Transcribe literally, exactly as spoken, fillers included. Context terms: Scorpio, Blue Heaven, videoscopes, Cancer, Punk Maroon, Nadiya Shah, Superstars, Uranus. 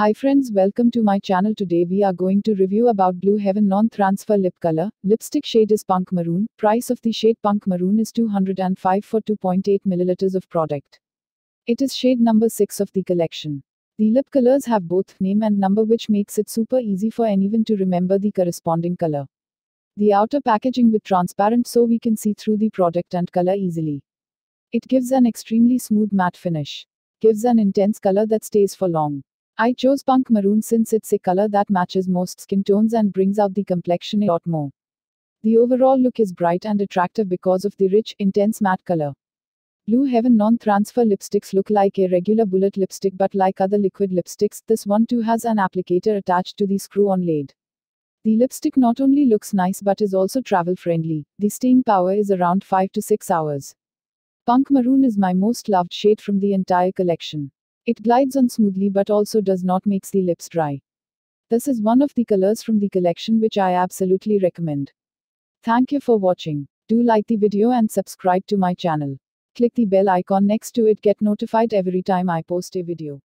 Hi friends, welcome to my channel. Today we are going to review about Blue Heaven non-transfer lip color. Lipstick shade is punk maroon. Price of the shade punk maroon is two hundred five for two point eight milliliters of product. It is shade number six of the collection. The lip colors have both name and number, which makes it super easy for anyone to remember the corresponding color. The outer packaging with transparent so we can see through the product and color easily. It gives an extremely smooth matte finish. Gives an intense color that stays for long. I chose punk maroon since it's a color that matches most skin tones and brings out the complexion a lot more. The overall look is bright and attractive because of the rich, intense matte color. Blue Heaven non-transfer lipsticks look like a regular bullet lipstick, but like other liquid lipsticks, this one too has an applicator attached to the screw-on lid. The lipstick not only looks nice but is also travel-friendly. The staying power is around five to six hours. Punk maroon is my most loved shade from the entire collection. It glides on smoothly but also does not make the lips dry. This is one of the colors from the collection which I absolutely recommend. Thank you for watching. Do like the video and subscribe to my channel. Click the bell icon next to it, get notified every time I post a video.